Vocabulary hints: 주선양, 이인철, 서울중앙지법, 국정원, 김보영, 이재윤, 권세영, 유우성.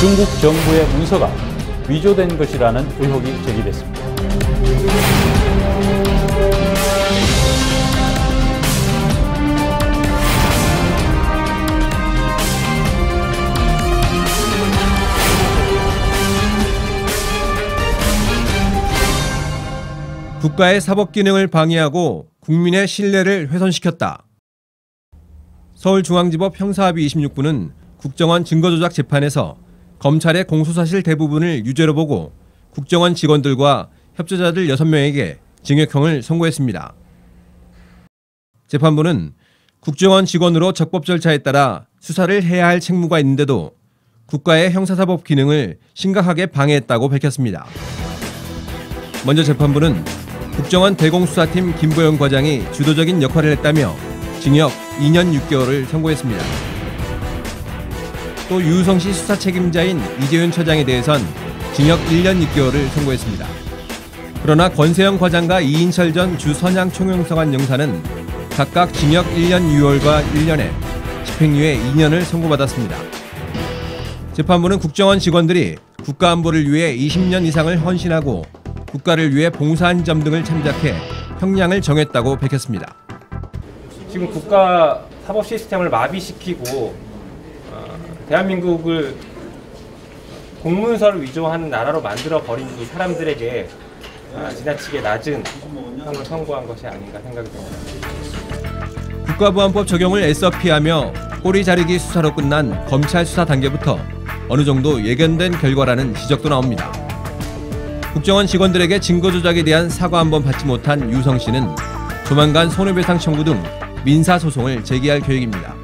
중국 정부의 문서가 위조된 것이라는 의혹이 제기됐습니다. 국가의 사법기능을 방해하고 국민의 신뢰를 훼손시켰다. 서울중앙지법 형사합의 26부는 국정원 증거조작 재판에서 검찰의 공소사실 대부분을 유죄로 보고 국정원 직원들과 협조자들 6명에게 징역형을 선고했습니다. 재판부는 국정원 직원으로 적법 절차에 따라 수사를 해야 할 책무가 있는데도 국가의 형사사법 기능을 심각하게 방해했다고 밝혔습니다. 먼저 재판부는 국정원 대공수사팀 김보영 과장이 주도적인 역할을 했다며 징역 2년 6개월을 선고했습니다. 또 유우성 씨 수사 책임자인 이재윤 처장에 대해선 징역 1년 6개월을 선고했습니다. 그러나 권세영 과장과 이인철 전 주선양 총영사관 영사는 각각 징역 1년 6개월과 1년에 집행유예 2년을 선고받았습니다. 재판부는 국정원 직원들이 국가안보를 위해 20년 이상을 헌신하고 국가를 위해 봉사한 점 등을 참작해 형량을 정했다고 밝혔습니다. 지금 국가 사법 시스템을 마비시키고 대한민국을 공문서를 위조하는 나라로 만들어버린 이 사람들에게 지나치게 낮은 형을 선고한 것이 아닌가 생각이 듭니다. 국가보안법 적용을 애써 피하며 꼬리 자르기 수사로 끝난 검찰 수사 단계부터 어느 정도 예견된 결과라는 지적도 나옵니다. 국정원 직원들에게 증거 조작에 대한 사과 한 번 받지 못한 유성 씨는 조만간 손해배상 청구 등 민사소송을 제기할 계획입니다.